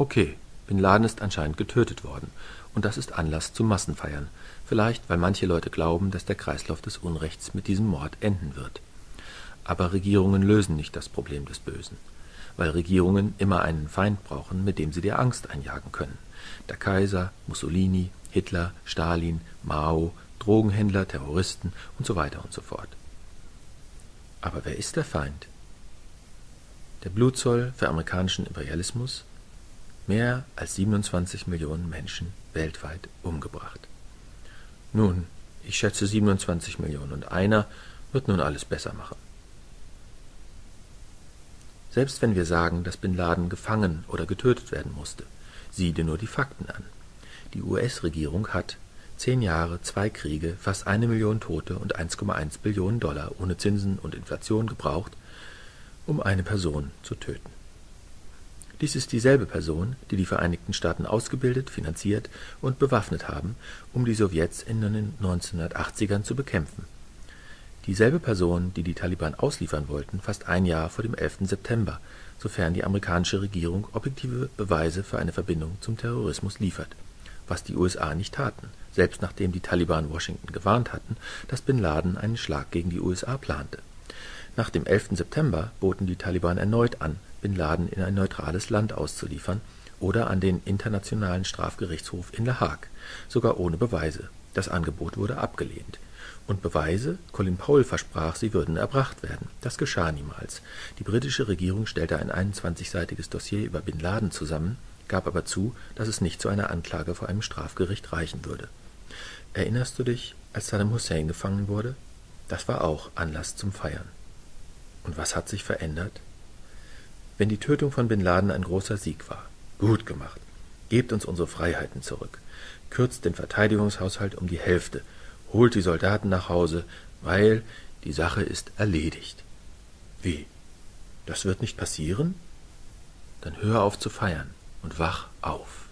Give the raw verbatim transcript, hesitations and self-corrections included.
Okay, Bin Laden ist anscheinend getötet worden und das ist Anlass zu Massenfeiern, vielleicht weil manche Leute glauben, dass der Kreislauf des Unrechts mit diesem Mord enden wird. Aber Regierungen lösen nicht das Problem des Bösen, weil Regierungen immer einen Feind brauchen, mit dem sie dir Angst einjagen können. Der Kaiser, Mussolini, Hitler, Stalin, Mao, Drogenhändler, Terroristen und so weiter und so fort. Aber wer ist der Feind? Der Blutzoll für amerikanischen Imperialismus? Mehr als siebenundzwanzig Millionen Menschen weltweit umgebracht. Nun, ich schätze siebenundzwanzig Millionen und einer wird nun alles besser machen. Selbst wenn wir sagen, dass Bin Laden gefangen oder getötet werden musste, sieh dir nur die Fakten an. Die U S-Regierung hat zehn Jahre, zwei Kriege, fast eine Million Tote und eins Komma eins Billionen Dollar ohne Zinsen und Inflation gebraucht, um eine Person zu töten. Dies ist dieselbe Person, die die Vereinigten Staaten ausgebildet, finanziert und bewaffnet haben, um die Sowjets in den neunzehnhundertachtzigern zu bekämpfen. Dieselbe Person, die die Taliban ausliefern wollten, fast ein Jahr vor dem elften September, sofern die amerikanische Regierung objektive Beweise für eine Verbindung zum Terrorismus liefert, was die U S A nicht taten, selbst nachdem die Taliban Washington gewarnt hatten, dass Bin Laden einen Schlag gegen die U S A plante. Nach dem elften September boten die Taliban erneut an, Bin Laden in ein neutrales Land auszuliefern oder an den Internationalen Strafgerichtshof in La Hague, sogar ohne Beweise. Das Angebot wurde abgelehnt. Und Beweise? Colin Powell versprach, sie würden erbracht werden. Das geschah niemals. Die britische Regierung stellte ein einundzwanzigseitiges Dossier über Bin Laden zusammen, gab aber zu, dass es nicht zu einer Anklage vor einem Strafgericht reichen würde. Erinnerst du dich, als Saddam Hussein gefangen wurde? Das war auch Anlass zum Feiern. Und was hat sich verändert? Wenn die Tötung von Bin Laden ein großer Sieg war, gut gemacht, gebt uns unsere Freiheiten zurück, kürzt den Verteidigungshaushalt um die Hälfte, holt die Soldaten nach Hause, weil die Sache ist erledigt. Wie? Das wird nicht passieren? Dann hör auf zu feiern und wach auf.